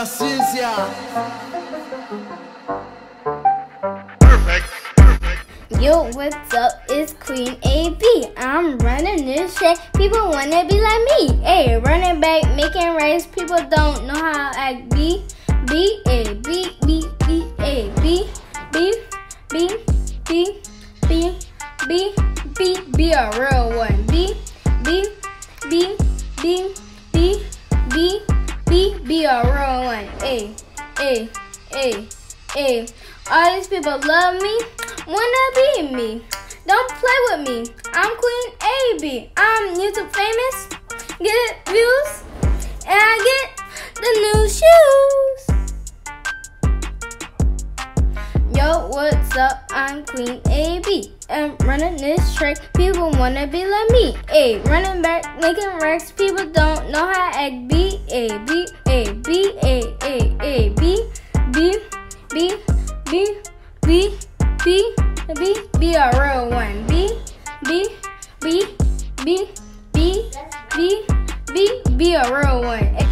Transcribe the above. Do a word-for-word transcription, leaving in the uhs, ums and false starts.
la ciencia. Perfect, perfect. Yo, what's up? It's Queen A B. I'm running this shit. People wanna be like me. Hey, running back, making rights. People don't know how I act. B, B, A, B, B, B, A, B, B, B, B, B, B, B, B, a real one. B, B, B, B, B, B. B, B, a real one. A, A, A, A. All these people love me, wanna be me. Don't play with me. I'm Queen A B. I'm YouTube famous, get views, and I get the new shoes. Yo, what's up? I'm Queen A B. I'm running this track. People wanna be like me. A, running back, making racks. People don't know how to act. B, A, B, A, B, A, A, A, B, B, B, B, B, B, B, B, a real one. B, B, B, B, B, B, B, B, B, a real one.